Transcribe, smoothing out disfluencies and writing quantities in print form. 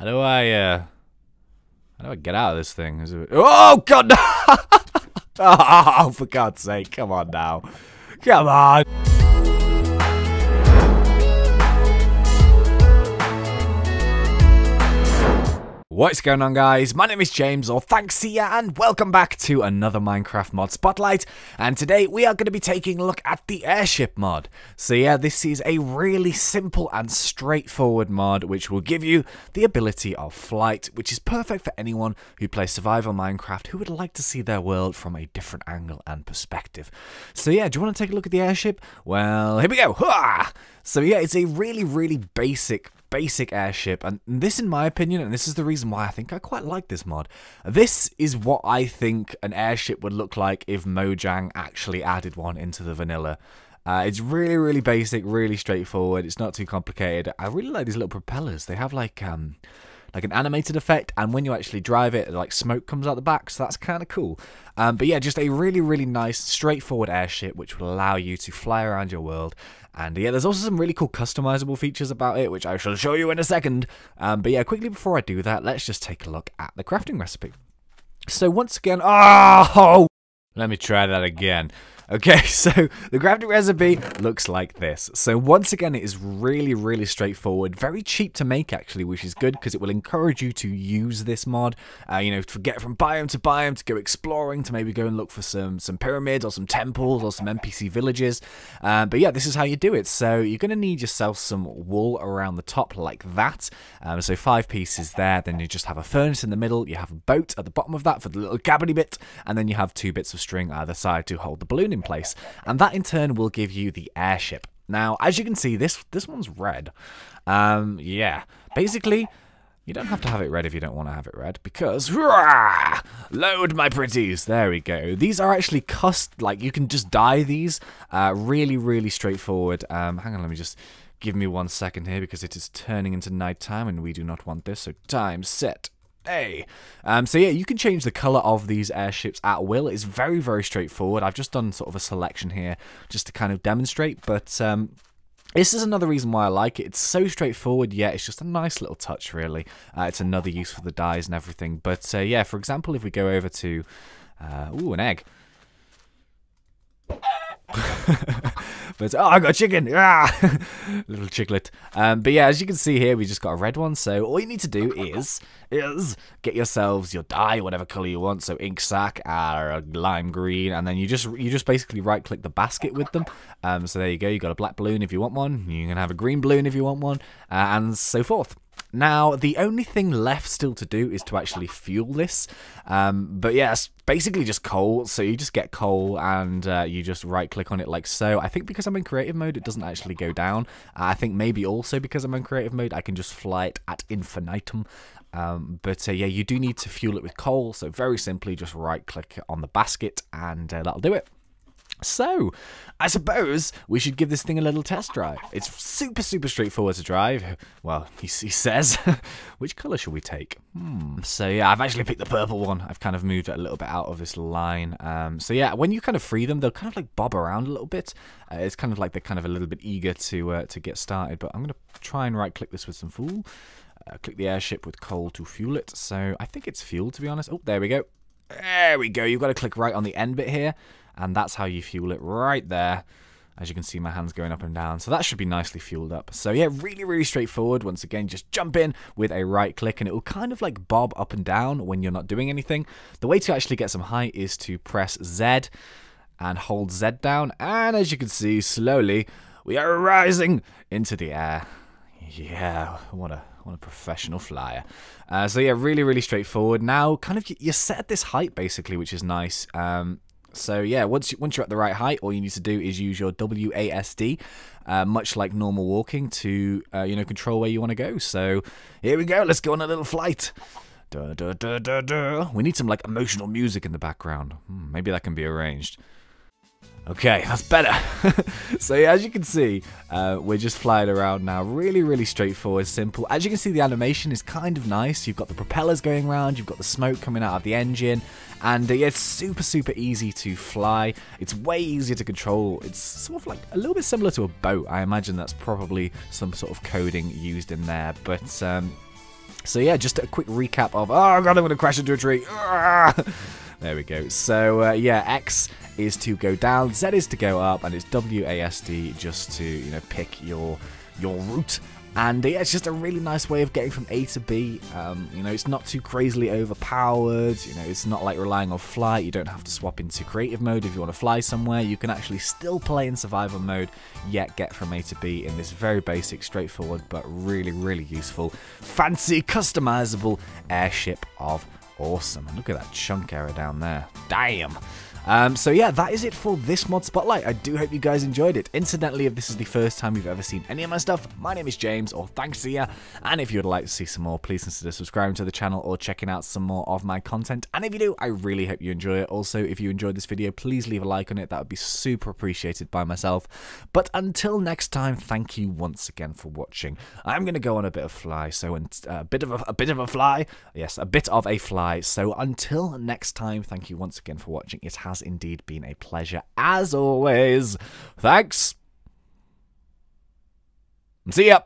How do I get out of this thing? Oh god! Oh, for God's sake! Come on now! Come on! What's going on, guys? My name is James, or ThnxCya, and welcome back to another Minecraft Mod Spotlight. And today we are going to be taking a look at the Airship mod. So yeah, this is a really simple and straightforward mod which will give you the ability of flight, which is perfect for anyone who plays survival Minecraft who would like to see their world from a different angle and perspective. So yeah, do you want to take a look at the Airship? Well, here we go! Hurrah! So yeah, it's a really basic airship, and this, in my opinion, and this is the reason why I think I quite like this mod, this is what I think an airship would look like if Mojang actually added one into the vanilla. It's really basic, really straightforward, it's not too complicated. I really like these little propellers. They have like an animated effect, and when you actually drive it, like smoke comes out the back, so that's kind of cool. But yeah, just a really nice straightforward airship which will allow you to fly around your world. And yeah, there's also some really cool customizable features about it, which I shall show you in a second. But yeah, quickly before I do that, let's just take a look at the crafting recipe. So once again, let me try that again. Okay, so the crafting recipe looks like this. So once again, it is really straightforward, very cheap to make actually, which is good because it will encourage you to use this mod. You know, to get from biome to biome, to go exploring, to maybe go and look for some pyramids or some temples or some NPC villages. But yeah, this is how you do it. So you're going to need yourself some wool around the top like that. So 5 pieces there, then you just have a furnace in the middle, you have a boat at the bottom of that for the little gabbity bit, and then you have 2 bits of string either side to hold the balloon in place, and that in turn will give you the airship. Now, as you can see, this one's red. Yeah, basically you don't have to have it red if you don't want to have it red, because hurrah, load my pretties. There we go. These are actually like you can just dye these. Really straightforward. Hang on, let me just give me 1 second here, because it is turning into night time and we do not want this. So time, set. Hey. So yeah, you can change the colour of these airships at will. It's very straightforward. I've just done sort of a selection here just to kind of demonstrate, but this is another reason why I like it. It's so straightforward, yet it's just a nice little touch, really. It's another use for the dyes and everything, but yeah, for example, if we go over to... ooh, an egg. But oh, I got a chicken! Ah! Little chicklet. But yeah, as you can see here, we just got a red one. So all you need to do is get yourselves your dye, whatever color you want. So ink sack, lime green, and then you just basically right click the basket with them. So there you go. You got a black balloon if you want one. You can have a green balloon if you want one, and so forth. Now, the only thing left still to do is to actually fuel this, but yeah, it's basically just coal, so you just get coal and you just right-click on it like so. I think because I'm in creative mode, it doesn't actually go down. I think maybe also because I'm in creative mode, I can just fly it ad infinitum. But yeah, you do need to fuel it with coal, so very simply just right-click on the basket and that'll do it. So, I suppose we should give this thing a little test drive. It's super straightforward to drive. Well, he says. Which colour should we take? So yeah, I've actually picked the purple one. I've kind of moved it a little bit out of this line. So yeah, when you kind of free them, they'll kind of like bob around a little bit. It's kind of like they're kind of a little bit eager to get started. But I'm going to try and right-click this with some fuel. Click the airship with coal to fuel it. So I think it's fuel, to be honest. Oh, there we go. There we go. You've got to click right on the end bit here. And that's how you fuel it right there. As you can see, my hand's going up and down. So that should be nicely fueled up. So yeah, really straightforward. Once again, just jump in with a right click and it will kind of like bob up and down when you're not doing anything. The way to actually get some height is to press Z and hold Z down. And as you can see, slowly, we are rising into the air. Yeah, what a professional flyer. So yeah, really straightforward. Now, kind of, you're set at this height basically, which is nice. So yeah, once you're at the right height, all you need to do is use your WASD, much like normal walking, to you know, control where you want to go. So here we go. Let's go on a little flight. Duh, duh, duh, duh, duh. We need some like emotional music in the background. Maybe that can be arranged. Okay, that's better. So yeah, as you can see, we're just flying around now. Really straightforward, simple. As you can see, the animation is kind of nice. You've got the propellers going around, you've got the smoke coming out of the engine, and yeah, it's super easy to fly. It's way easier to control. It's sort of like a little bit similar to a boat. I imagine that's probably some sort of coding used in there, but So yeah, just a quick recap of, oh god, I'm going to crash into a tree. There we go. So yeah, X is to go down, Z is to go up, and it's WASD just to, you know, pick your route. And yeah, it's just a really nice way of getting from A to B. You know, it's not too crazily overpowered. You know, it's not like relying on flight. You don't have to swap into creative mode if you want to fly somewhere. You can actually still play in survival mode, yet get from A to B in this very basic, straightforward, but really, really useful, fancy, customizable Airship of awesome. And look at that chunk error down there. Damn. So yeah, that is it for this Mod Spotlight. I do hope you guys enjoyed it. Incidentally, if this is the first time you've ever seen any of my stuff, my name is James, or ThnxCya, and if you would like to see some more, please consider subscribing to the channel or checking out some more of my content. And if you do, I really hope you enjoy it. Also, if you enjoyed this video, please leave a like on it. That would be super appreciated by myself. But until next time, thank you once again for watching. I'm going to go on a bit of fly, so a bit of a fly. So until next time, thank you once again for watching. It has indeed been a pleasure as always. Thanks. See ya.